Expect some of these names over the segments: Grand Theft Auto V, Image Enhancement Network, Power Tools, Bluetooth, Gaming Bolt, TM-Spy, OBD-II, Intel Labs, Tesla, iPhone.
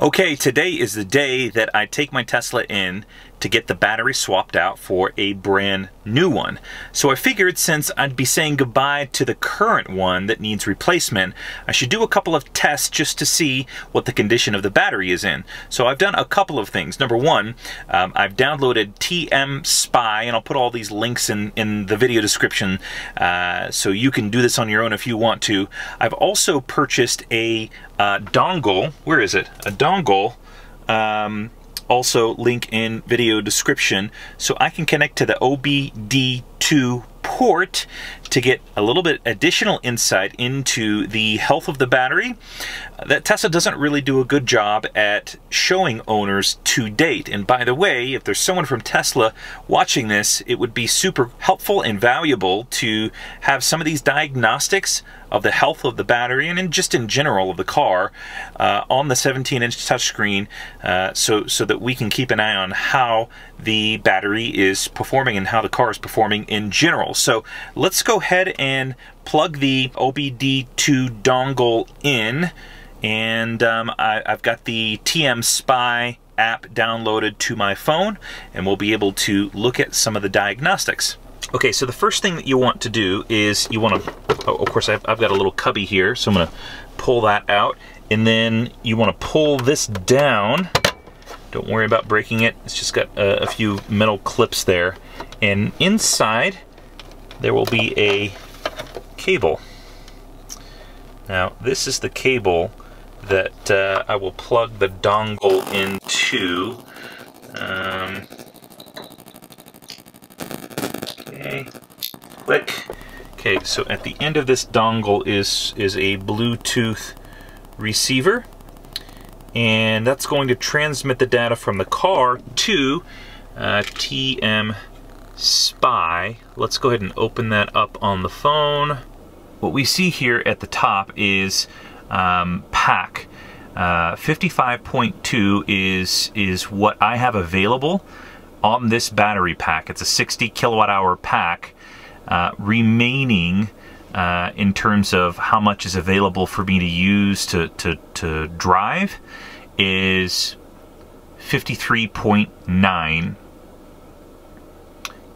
Okay, today is the day that I take my Tesla in to get the battery swapped out for a brand new one. So I figured since I'd be saying goodbye to the current one that needs replacement, I should do a couple of tests just to see what the condition of the battery is in. So I've done a couple of things. Number one, I've downloaded TM-Spy, and I'll put all these links in the video description so you can do this on your own if you want to. I've also purchased a dongle. Where is it? A dongle. Also link in video description, so I can connect to the OBD-II port to get a little bit additional insight into the health of the battery. That Tesla doesn't really do a good job at showing owners to date. And by the way, if there's someone from Tesla watching this, it would be super helpful and valuable to have some of these diagnostics of the health of the battery and just in general of the car on the 17-inch touchscreen so that we can keep an eye on how the battery is performing and how the car is performing in general. So let's go ahead and plug the OBD-II dongle in, and I've got the TM-Spy app downloaded to my phone, and we'll be able to look at some of the diagnostics. Okay, so the first thing that you want to do is you want to, of course I've got a little cubby here, so I'm going to pull that out, and then you want to pull this down. Don't worry about breaking it, it's just got a few metal clips there, and inside there will be a cable. Now this is the cable that I will plug the dongle into. Okay, click. Okay, so at the end of this dongle is a Bluetooth receiver, and that's going to transmit the data from the car to TM-Spy. Let's go ahead and open that up on the phone. What we see here at the top is pack. 55.2 is what I have available on this battery pack. It's a 60 kilowatt hour pack remaining in terms of how much is available for me to use to drive is 53.9.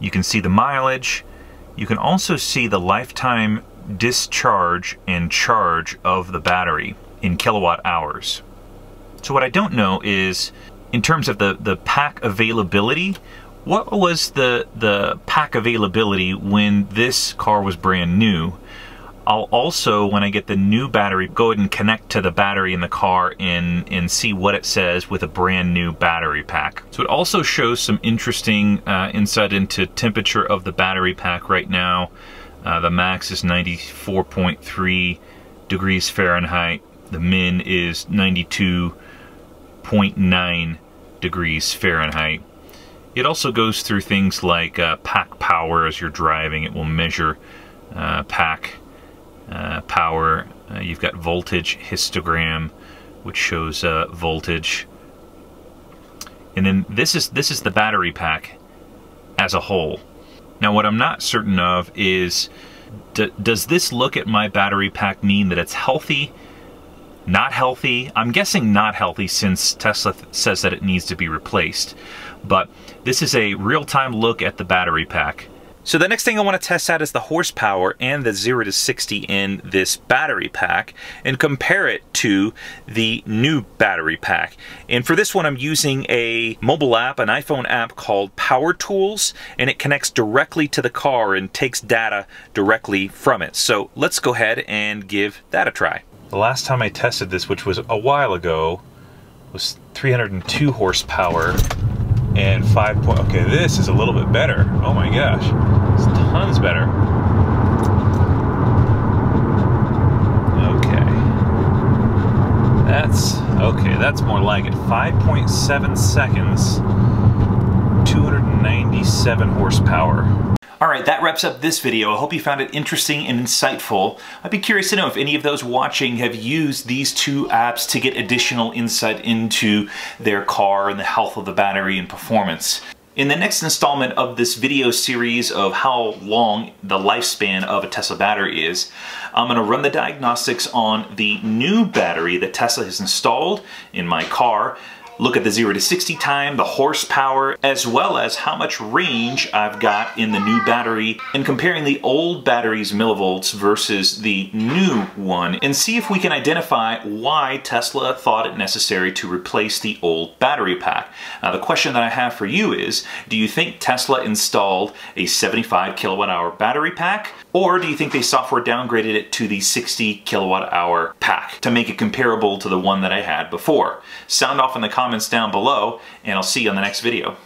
You can see the mileage. You can also see the lifetime discharge and charge of the battery in kilowatt hours. So what I don't know is, in terms of the pack availability, what was the pack availability when this car was brand new? I'll also, when I get the new battery, go ahead and connect to the battery in the car and see what it says with a brand new battery pack. So it also shows some interesting insight into temperature of the battery pack right now. The max is 94.3 degrees Fahrenheit. The min is 92.9 degrees Fahrenheit. It also goes through things like pack power as you're driving. It will measure pack power. You've got voltage histogram, which shows voltage. And then this is the battery pack as a whole. Now what I'm not certain of is, does this look at my battery pack mean that it's healthy? Not healthy? I'm guessing not healthy, since Tesla says that it needs to be replaced. But this is a real-time look at the battery pack. So the next thing I want to test out is the horsepower and the 0 to 60 in this battery pack, and compare it to the new battery pack. And for this one, I'm using a mobile app, an iPhone app called Power Tools, and it connects directly to the car and takes data directly from it. So let's go ahead and give that a try. The last time I tested this, which was a while ago, was 302 horsepower and 5 point. Okay, this is a little bit better. Oh my gosh, it's tons better. Okay, that's more like it. 5.7 seconds, 297 horsepower. All right, that wraps up this video. I hope you found it interesting and insightful. I'd be curious to know if any of those watching have used these two apps to get additional insight into their car and the health of the battery and performance. In the next installment of this video series of how long the lifespan of a Tesla battery is, I'm going to run the diagnostics on the new battery that Tesla has installed in my car, look at the 0 to 60 time, the horsepower, as well as how much range I've got in the new battery, and comparing the old battery's millivolts versus the new one, and see if we can identify why Tesla thought it necessary to replace the old battery pack. Now, the question that I have for you is, do you think Tesla installed a 75 kilowatt hour battery pack, or do you think they software downgraded it to the 60 kilowatt hour pack to make it comparable to the one that I had before? Sound off in the comments down below, and I'll see you on the next video.